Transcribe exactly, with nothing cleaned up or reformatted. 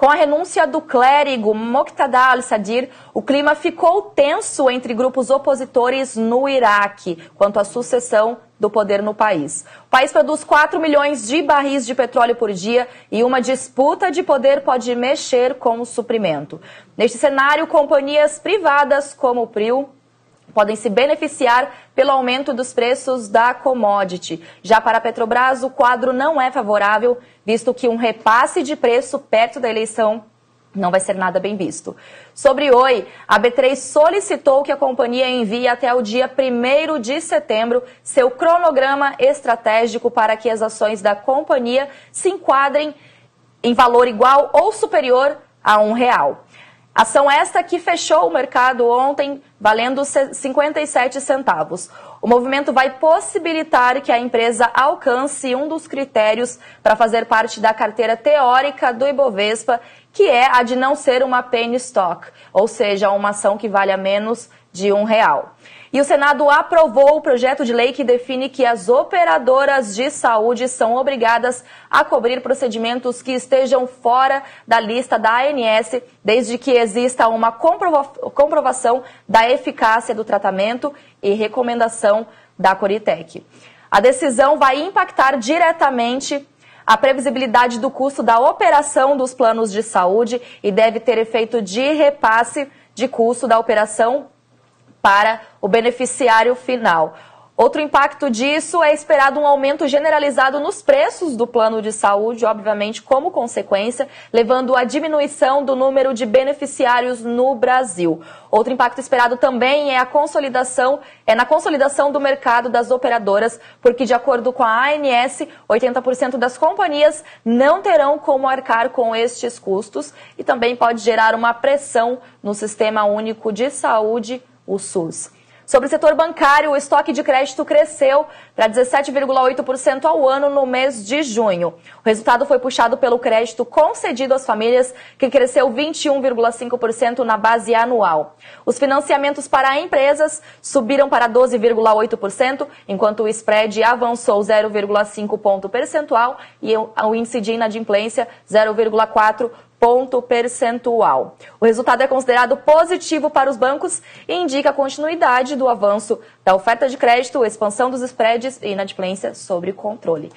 Com a renúncia do clérigo Moqtada al-Sadir, o clima ficou tenso entre grupos opositores no Iraque, quanto à sucessão do poder no país. O país produz quatro milhões de barris de petróleo por dia e uma disputa de poder pode mexer com o suprimento. Neste cenário, companhias privadas como o P R I O podem se beneficiar pelo aumento dos preços da commodity. Já para a Petrobras, o quadro não é favorável, visto que um repasse de preço perto da eleição não vai ser nada bem visto. Sobre Oi, a B três solicitou que a companhia envie até o dia primeiro de setembro seu cronograma estratégico para que as ações da companhia se enquadrem em valor igual ou superior a um real. Ação esta que fechou o mercado ontem, valendo cinquenta e sete centavos. O movimento vai possibilitar que a empresa alcance um dos critérios para fazer parte da carteira teórica do Ibovespa, que é a de não ser uma penny stock, ou seja, uma ação que vale a menos de um real. E o Senado aprovou o projeto de lei que define que as operadoras de saúde são obrigadas a cobrir procedimentos que estejam fora da lista da A N S, desde que exista uma comprovação da eficácia do tratamento e recomendação da Coritec. A decisão vai impactar diretamente a previsibilidade do custo da operação dos planos de saúde e deve ter efeito de repasse de custo da operação para o beneficiário final. Outro impacto disso é esperado um aumento generalizado nos preços do plano de saúde, obviamente como consequência, levando à diminuição do número de beneficiários no Brasil. Outro impacto esperado também é a consolidação, é na consolidação do mercado das operadoras, porque de acordo com a A N S, oitenta por cento das companhias não terão como arcar com estes custos e também pode gerar uma pressão no Sistema Único de Saúde, o SUS. Sobre o setor bancário, o estoque de crédito cresceu para dezessete vírgula oito por cento ao ano no mês de junho. O resultado foi puxado pelo crédito concedido às famílias, que cresceu vinte e um vírgula cinco por cento na base anual. Os financiamentos para empresas subiram para doze vírgula oito por cento, enquanto o spread avançou zero vírgula cinco ponto percentual e o índice de inadimplência zero vírgula quatro por cento ponto percentual. O resultado é considerado positivo para os bancos e indica a continuidade do avanço da oferta de crédito, expansão dos spreads e inadimplência sob controle.